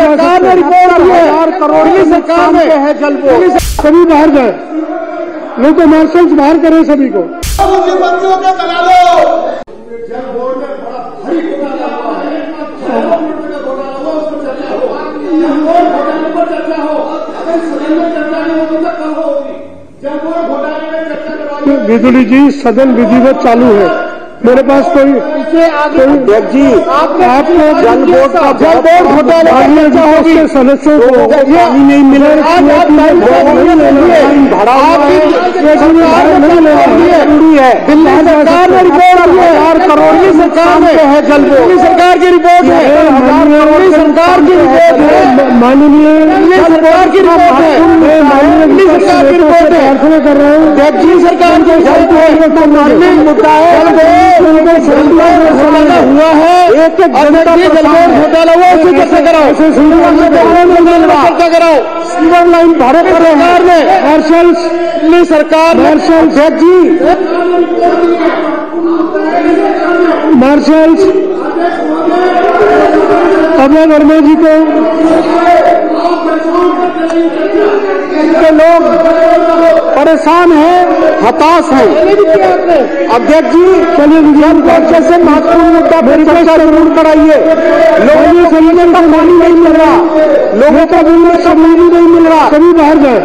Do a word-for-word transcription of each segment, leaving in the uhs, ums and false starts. सरकार ने रिपोर्ट दिया है, दिल्ली सरकार ने है जल को सभी बाहर जाए, लोगों मार्शल बाहर करें सभी को। बच्चों का करा लो बिजुली जी, सदन विधिवत चालू है। मेरे पास कोई अध्यक्ष जी, आप लोग जल बोर्ड का जल बोर्ड घोटाले के सदस्यों को पानी नहीं मिला, दिल्ली सरकार ने रिपोर्ट है, करोड़ों सरकार में है जल बोर्ड, दिल्ली सरकार की रिपोर्ट है, दिल्ली सरकार की रिपोर्ट है, माननीय सरकार की रिपोर्ट है, माननीय सरकार की रिपोर्ट है। प्रार्थना कर रहा हूँ अध्यक्ष जी, सरकार के जल बोर्ड को माननीय मुद्दा है, घोटाला हुआ है, एक एक जनता जलबोर्ड घोटाला हुआ, उसे चर्चा कराओ, चर्चा कराओ। सीवर लाइन भारत सरकार ने, मार्शल दिल्ली सरकार, मार्शल जज जी, मार्शल अभय वर्मा जी को लोग परेशान हैं, हताश हैं। अध्यक्ष जी, चलिए विज्ञान परीक्षा से महत्वपूर्ण मुद्दा वेरिफिकेशन जरूर कराइए। लोगों को सही का पानी नहीं मिल रहा, लोगों का बिजली का पानी नहीं मिल रहा, सभी बाहर जाए,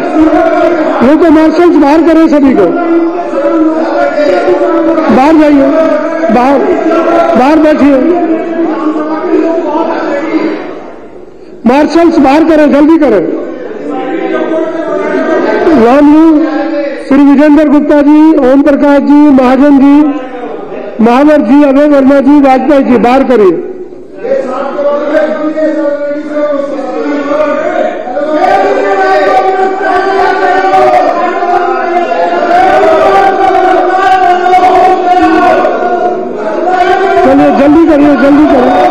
लोगों को मार्शल बाहर करें, सभी को बाहर जाइए, बाहर बाहर बैठिए, मार्शल्स बाहर करें, जल्दी करें। श्री विजेंद्र गुप्ता जी, ओम प्रकाश जी, महाजन जी, महावर जी, अभय वर्मा जी, वाजपेयी जी, बाहर करिए। चलिए जल्दी करिए, जल्दी करिए।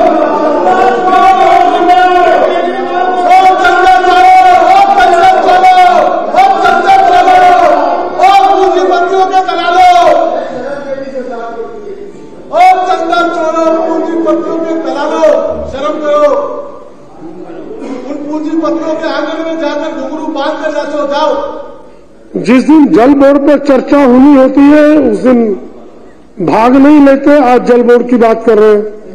जिस दिन जल बोर्ड पर चर्चा होनी होती है उस दिन भाग नहीं लेते, आज जल बोर्ड की बात कर रहे हैं।